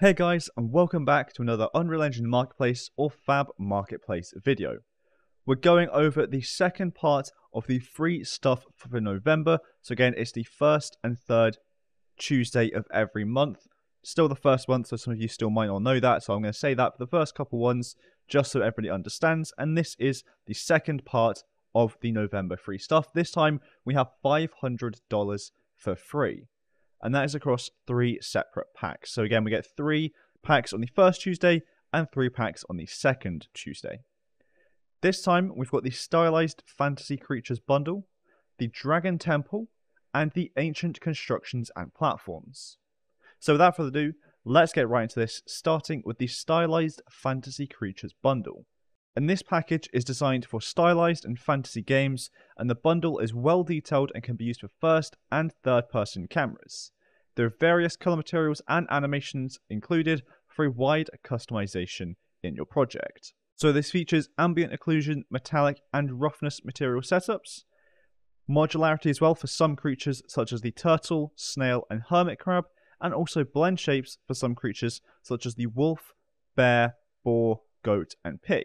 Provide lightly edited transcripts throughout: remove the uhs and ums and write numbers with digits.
Hey guys, and welcome back to another Unreal Engine Marketplace or Fab Marketplace video. We're going over the second part of the free stuff for November. So again, it's the first and third Tuesday of every month. Still the first one, so some of you still might not know that. So I'm going to say that for the first couple ones, just so everybody understands. And this is the second part of the November free stuff. This time we have $500 for free. And that is across three separate packs. So again, we get three packs on the first Tuesday and three packs on the second Tuesday. This time, we've got the Stylized Fantasy Creatures Bundle, the Dragon Temple, and the Ancient Constructions and Platforms. So without further ado, let's get right into this, starting with the Stylized Fantasy Creatures Bundle. And this package is designed for stylized and fantasy games, and the bundle is well detailed and can be used for first and third person cameras. There are various color materials and animations included for a wide customization in your project. So this features ambient occlusion, metallic and roughness material setups, modularity as well for some creatures such as the turtle, snail and hermit crab, and also blend shapes for some creatures such as the wolf, bear, boar, goat and pig.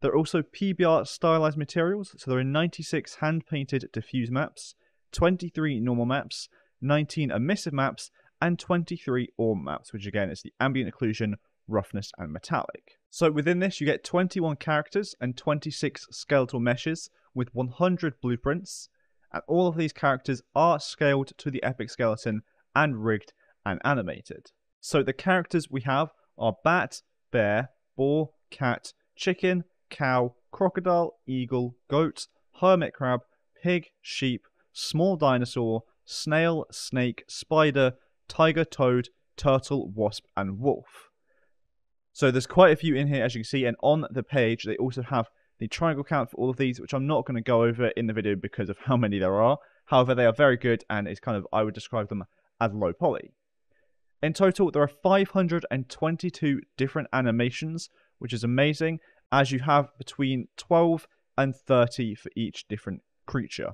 There are also PBR stylized materials, so there are 96 hand-painted diffuse maps, 23 normal maps, 19 emissive maps, and 23 ORM maps, which again is the ambient occlusion, roughness, and metallic. So within this, you get 21 characters and 26 skeletal meshes with 100 blueprints, and all of these characters are scaled to the epic skeleton and rigged and animated. So the characters we have are bat, bear, boar, cat, chicken, cow, crocodile, eagle, goat, hermit crab, pig, sheep, small dinosaur, snail, snake, spider, tiger, toad, turtle, wasp, and wolf. So there's quite a few in here, as you can see, and on the page they also have the triangle count for all of these, which I'm not going to go over in the video because of how many there are. However, they are very good, and it's kind of, I would describe them as low poly. In total, there are 522 different animations, which is amazing, as you have between 12 and 30 for each different creature.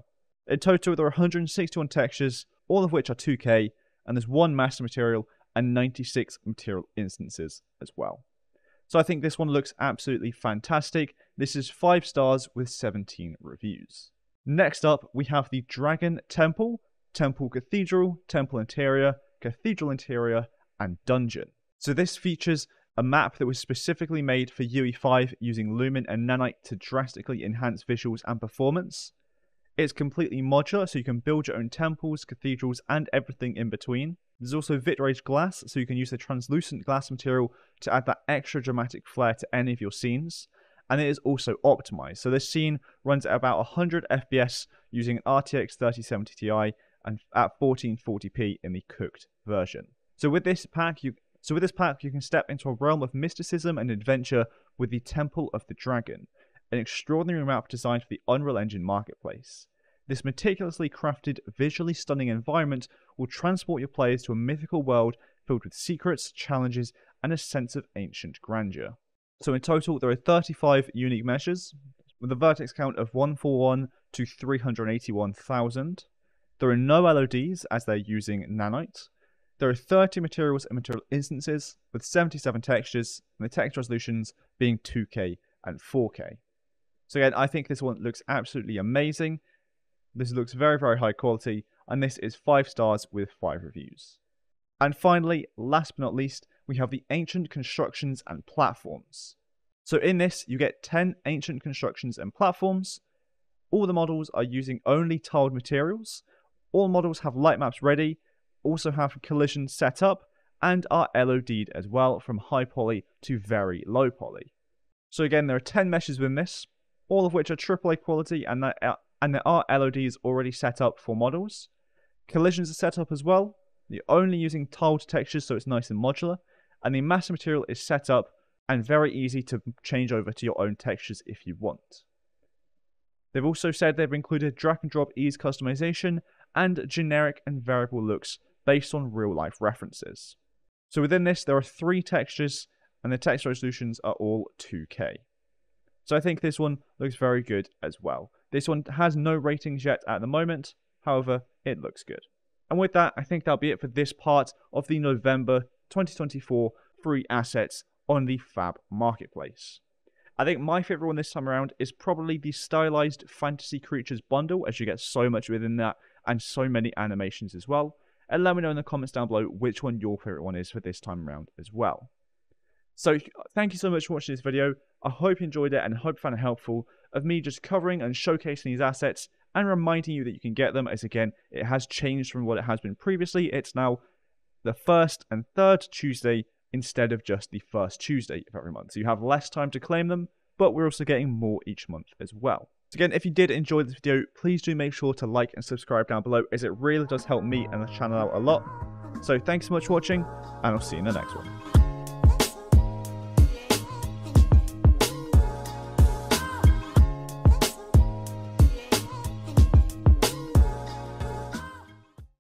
In total, there are 161 textures, all of which are 2K, and there's one master material and 96 material instances as well. So I think this one looks absolutely fantastic. This is 5 stars with 17 reviews. Next up, we have the Dragon Temple, Temple Cathedral, Temple Interior, Cathedral Interior, and Dungeon. So this features a map that was specifically made for UE5 using Lumen and Nanite to drastically enhance visuals and performance. It's completely modular, so you can build your own temples, cathedrals, and everything in between. There's also vitrage glass, so you can use the translucent glass material to add that extra dramatic flair to any of your scenes. And it is also optimized, so this scene runs at about 100 FPS using an RTX 3070 Ti and at 1440p in the cooked version. So with this pack, you can step into a realm of mysticism and adventure with the Temple of the Dragon, an extraordinary map designed for the Unreal Engine Marketplace. This meticulously crafted, visually stunning environment will transport your players to a mythical world filled with secrets, challenges, and a sense of ancient grandeur. So in total, there are 35 unique meshes, with a vertex count of 141 to 381,000. There are no LODs, as they're using Nanite. There are 30 materials and material instances with 77 textures, and the texture resolutions being 2K and 4K. So again, I think this one looks absolutely amazing. This looks very, very high quality, and this is 5 stars with 5 reviews. And finally, last but not least, we have the Ancient Constructions and Platforms. So in this, you get 10 Ancient Constructions and Platforms. All the models are using only tiled materials. All models have light maps ready, also have collisions set up, and are LOD'd as well from high poly to very low poly. So again, there are 10 meshes within this, all of which are AAA quality, and there are LODs already set up for models. Collisions are set up as well. You're only using tiled textures, so it's nice and modular, and the master material is set up and very easy to change over to your own textures if you want. They've also said they've included drag and drop ease customization and generic and variable looks based on real-life references. So within this, there are 3 textures, and the texture resolutions are all 2K. So I think this one looks very good as well. This one has no ratings yet at the moment, however, it looks good. And with that, I think that'll be it for this part of the November 2024 free assets on the Fab Marketplace. I think my favorite one this time around is probably the Stylized Fantasy Creatures Bundle, as you get so much within that and so many animations as well. And let me know in the comments down below which one your favorite one is for this time around as well. So thank you so much for watching this video. I hope you enjoyed it and hope you found it helpful of me just covering and showcasing these assets and reminding you that you can get them, as again, it has changed from what it has been previously. It's now the first and third Tuesday instead of just the first Tuesday of every month. So you have less time to claim them, but we're also getting more each month as well. So again, if you did enjoy this video, please do make sure to like and subscribe down below, as it really does help me and the channel out a lot. So thanks so much for watching, and I'll see you in the next one.